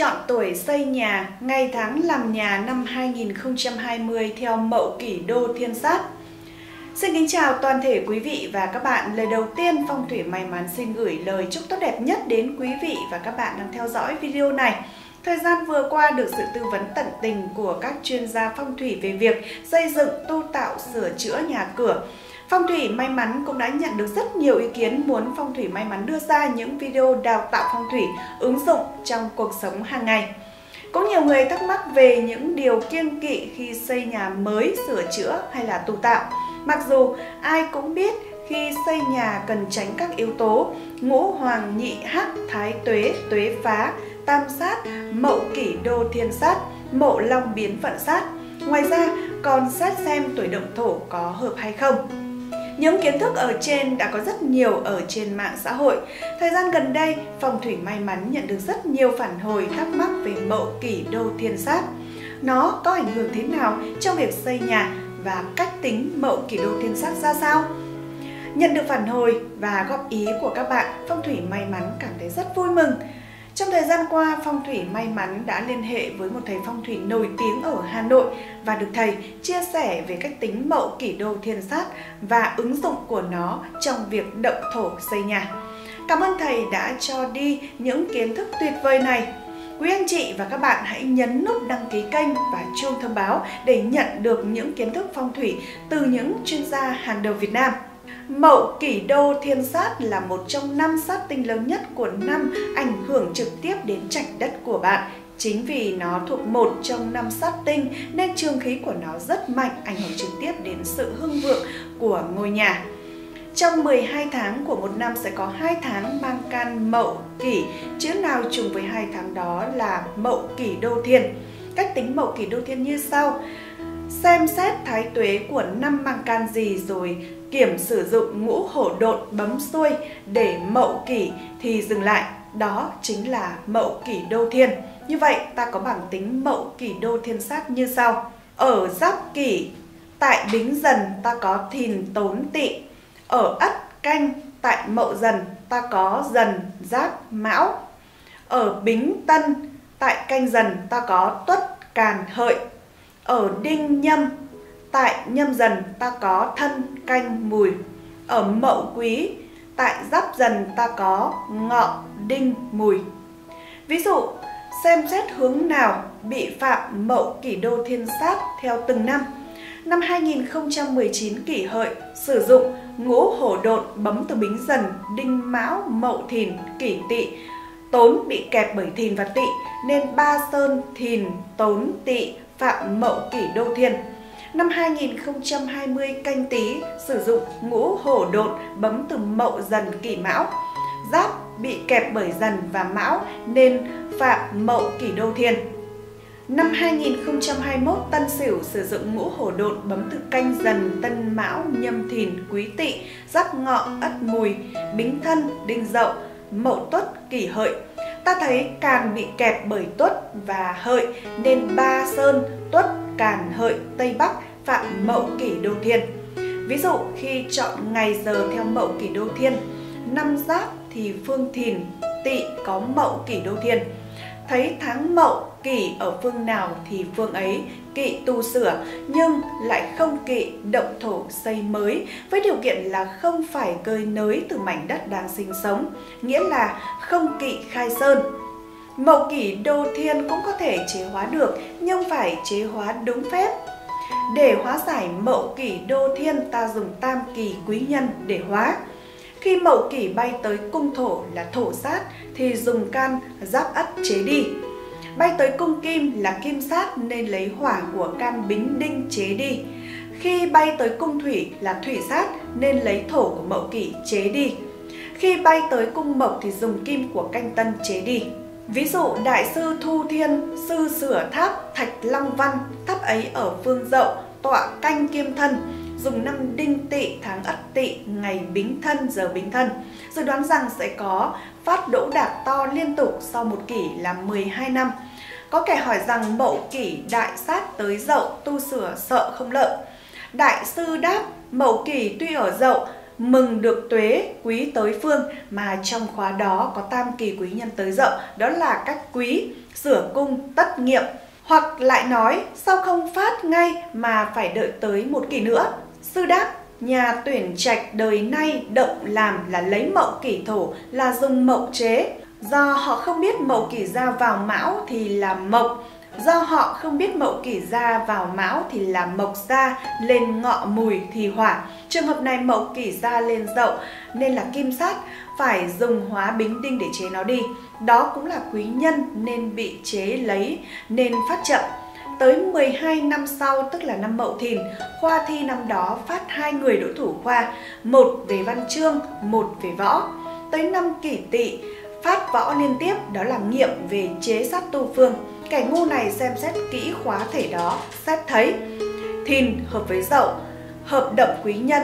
Chọn tuổi xây nhà, ngày tháng làm nhà năm 2020 theo Mậu Kỷ Đô Thiên Sát. Xin kính chào toàn thể quý vị và các bạn. Lời đầu tiên, Phong Thủy May Mắn xin gửi lời chúc tốt đẹp nhất đến quý vị và các bạn đang theo dõi video này. Thời gian vừa qua được sự tư vấn tận tình của các chuyên gia phong thủy về việc xây dựng, tu tạo, sửa chữa nhà cửa. Phong Thủy May Mắn cũng đã nhận được rất nhiều ý kiến muốn Phong Thủy May Mắn đưa ra những video đào tạo phong thủy ứng dụng trong cuộc sống hàng ngày. Cũng nhiều người thắc mắc về những điều kiêng kỵ khi xây nhà mới, sửa chữa hay là tu tạo. Mặc dù ai cũng biết khi xây nhà cần tránh các yếu tố ngũ hoàng nhị hắc, thái tuế, tuế phá, tam sát, mậu kỷ đô thiên sát, mộ long biến phận sát. Ngoài ra còn xét xem tuổi động thổ có hợp hay không. Những kiến thức ở trên đã có rất nhiều ở trên mạng xã hội. Thời gian gần đây, Phong Thủy May Mắn nhận được rất nhiều phản hồi thắc mắc về Mậu Kỷ Đô Thiên Sát. Nó có ảnh hưởng thế nào trong việc xây nhà và cách tính Mậu Kỷ Đô Thiên Sát ra sao? Nhận được phản hồi và góp ý của các bạn, Phong Thủy May Mắn cảm thấy rất vui mừng. Trong thời gian qua, Phong Thủy May Mắn đã liên hệ với một thầy phong thủy nổi tiếng ở Hà Nội và được thầy chia sẻ về cách tính Mậu Kỷ Đô Thiên Sát và ứng dụng của nó trong việc động thổ xây nhà. Cảm ơn thầy đã cho đi những kiến thức tuyệt vời này. Quý anh chị và các bạn hãy nhấn nút đăng ký kênh và chuông thông báo để nhận được những kiến thức phong thủy từ những chuyên gia hàng đầu Việt Nam. Mậu Kỷ Đô Thiên Sát là một trong 5 sát tinh lớn nhất của năm, ảnh hưởng trực tiếp đến trạch đất của bạn. Chính vì nó thuộc một trong 5 sát tinh nên trương khí của nó rất mạnh, ảnh hưởng trực tiếp đến sự hưng vượng của ngôi nhà. Trong 12 tháng của một năm sẽ có 2 tháng mang can mậu kỷ, chữ nào trùng với 2 tháng đó là Mậu Kỷ Đô Thiên. Cách tính Mậu Kỷ Đô Thiên như sau: xem xét thái tuế của năm mang can gì rồi kiểm sử dụng ngũ hổ độn bấm xuôi để mậu kỷ thì dừng lại. Đó chính là Mậu Kỷ Đô Thiên. Như vậy ta có bảng tính Mậu Kỷ Đô Thiên Sát như sau. Ở giáp kỷ, tại bính dần ta có thìn tốn tỵ. Ở ất canh, tại mậu dần ta có dần giáp mão. Ở bính tân, tại canh dần ta có tuất càn hợi. Ở đinh nhâm, tại nhâm dần ta có thân canh mùi. Ở mậu quý, tại giáp dần ta có ngọ đinh mùi. Ví dụ, xem xét hướng nào bị phạm Mậu Kỷ Đô Thiên Sát theo từng năm. Năm 2019 kỷ hợi sử dụng ngũ hổ độn bấm từ bính dần, đinh mão, mậu thìn, kỷ tỵ. Tốn bị kẹp bởi thìn và tỵ nên ba sơn thìn tốn tỵ phạm Mậu Kỷ Đô Thiên. Năm 2020 canh tý sử dụng ngũ hổ độn bấm từ mậu dần kỷ mão. Giáp bị kẹp bởi dần và mão nên phạm Mậu Kỷ Đô Thiên. Năm 2021 tân sửu sử dụng ngũ hổ độn bấm từ canh dần, tân mão, nhâm thìn, quý tỵ, giáp ngọ, ất mùi, bính thân, đinh dậu, mậu tuất, kỷ hợi. Ta thấy càn bị kẹp bởi tuất và hợi nên ba sơn tuất càn hợi tây bắc phạm Mậu Kỷ Đô Thiên. Ví dụ khi chọn ngày giờ theo Mậu Kỷ Đô Thiên, năm giáp thì phương thìn tỵ có Mậu Kỷ Đô Thiên. Thấy tháng mậu kỷ ở phương nào thì phương ấy kỵ tu sửa nhưng lại không kỵ động thổ xây mới, với điều kiện là không phải cơi nới từ mảnh đất đang sinh sống, nghĩa là không kỵ khai sơn. Mậu Kỷ Đô Thiên cũng có thể chế hóa được nhưng phải chế hóa đúng phép. Để hóa giải Mậu Kỷ Đô Thiên ta dùng tam kỳ quý nhân để hóa. Khi mậu kỷ bay tới cung thổ là thổ sát thì dùng can giáp ất chế đi. Bay tới cung kim là kim sát nên lấy hỏa của can bính đinh chế đi. Khi bay tới cung thủy là thủy sát nên lấy thổ của mậu kỷ chế đi. Khi bay tới cung mộc thì dùng kim của canh tân chế đi. Ví dụ Đại Sư Thu Thiên sư sửa tháp Thạch Long Văn, tháp ấy ở phương dậu, tọa canh kim thân, dùng năm đinh tỵ, tháng ất tỵ, ngày bính thân, giờ bính thân. Dự đoán rằng sẽ có phát đỗ đạt to liên tục sau một kỷ là 12 năm. Có kẻ hỏi rằng mậu kỷ đại sát tới dậu tu sửa sợ không lợi. Đại sư đáp mậu kỷ tuy ở dậu mừng được tuế, quý tới phương, mà trong khóa đó có tam kỳ quý nhân tới dậu, đó là các quý sửa cung tất nghiệm. Hoặc lại nói, sao không phát ngay mà phải đợi tới một kỳ nữa? Sư đáp, nhà tuyển trạch đời nay động làm là lấy mậu kỷ thổ, là dùng mậu chế. Do họ không biết mậu kỷ ra vào mão thì là mộc, do họ không biết mậu kỷ ra vào mão thì là mộc ra, lên ngọ mùi thì hỏa. Trường hợp này mậu kỷ ra lên dậu nên là kim sát, phải dùng hóa bính đinh để chế nó đi. Đó cũng là quý nhân nên bị chế lấy nên phát chậm. Tới 12 năm sau, tức là năm Mậu Thìn, khoa thi năm đó phát hai người đỗ thủ khoa, một về văn chương, một về võ. Tới năm Kỷ Tỵ phát võ liên tiếp, đó là nghiệm về chế sát tu phương. Kẻ ngu này xem xét kỹ khóa thể đó, xét thấy Thìn hợp với Dậu, hợp động quý nhân,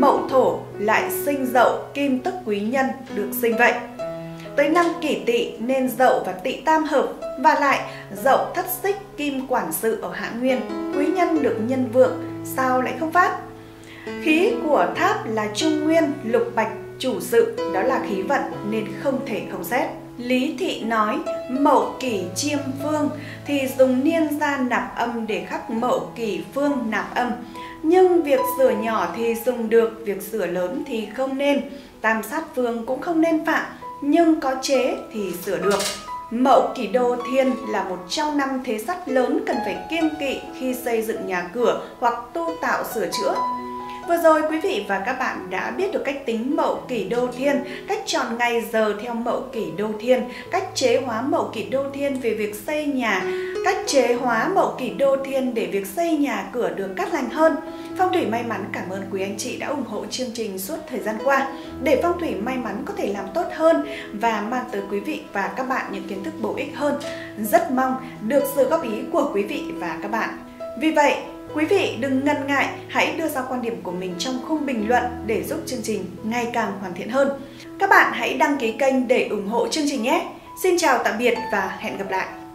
Mậu Thổ lại sinh Dậu, kim tức quý nhân được sinh vậy. Tới năm Kỷ Tỵ nên Dậu và Tỵ tam hợp, và lại Dậu thất xích kim quản sự ở Hạ Nguyên, quý nhân được nhân vượng, sao lại không phát? Khí của tháp là trung nguyên, lục bạch, chủ sự, đó là khí vận nên không thể không xét. Lý Thị nói, mậu kỷ chiêm phương thì dùng niên ra nạp âm để khắc mậu kỷ phương nạp âm. Nhưng việc sửa nhỏ thì dùng được, việc sửa lớn thì không nên. Tam sát phương cũng không nên phạm, nhưng có chế thì sửa được. Mậu Kỷ Đô Thiên là một trong năm thế sát lớn cần phải kiêng kỵ khi xây dựng nhà cửa hoặc tu tạo sửa chữa. Vừa rồi quý vị và các bạn đã biết được cách tính Mậu Kỷ Đô Thiên, cách chọn ngày giờ theo Mậu Kỷ Đô Thiên, cách chế hóa Mậu Kỷ Đô Thiên về việc xây nhà, cách chế hóa Mậu Kỷ Đô Thiên để việc xây nhà cửa được cát lành hơn. Phong Thủy May Mắn cảm ơn quý anh chị đã ủng hộ chương trình suốt thời gian qua. Để Phong Thủy May Mắn có thể làm tốt hơn và mang tới quý vị và các bạn những kiến thức bổ ích hơn, rất mong được sự góp ý của quý vị và các bạn. Vì vậy, quý vị đừng ngần ngại, hãy đưa ra quan điểm của mình trong khung bình luận để giúp chương trình ngày càng hoàn thiện hơn. Các bạn hãy đăng ký kênh để ủng hộ chương trình nhé! Xin chào tạm biệt và hẹn gặp lại!